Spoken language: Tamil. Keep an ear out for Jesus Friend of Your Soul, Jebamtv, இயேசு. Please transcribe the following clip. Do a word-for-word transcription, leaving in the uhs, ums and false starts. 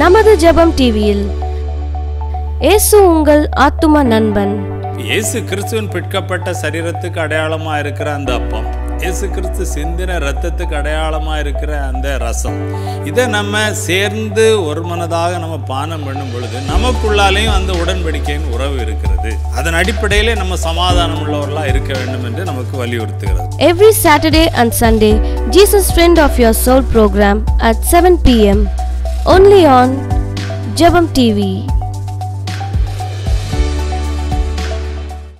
நமது ஜெபம் டிவியில் இயேசு உங்கள் ஆத்தும நண்பன். இயேசு கிறிஸ்துவின் பிற்கப்பட்ட சரீரத்துக்கு அடையாளமா இருக்கிற அந்த அப்பம், இயேசு கிறிஸ்து சிந்தின ரத்தத்துக்கு அடையாளமா இருக்கிற அந்த ரசம், இதை நம்ம சேர்ந்து ஒரு மனதாக நம்ம பானம் பண்ணும் பொழுது நமக்குள்ளாலேயும் அந்த உடன்படிக்கையின் உறவு இருக்கிறது. அதன் அடிப்படையிலே நம்ம சமாதானம் உள்ளவர்களா இருக்க வேண்டும் என்று நமக்கு வலியுறுத்துகிறது. Every Saturday and Sunday, Jesus Friend of Your Soul program at seven p m only on Jebam T V.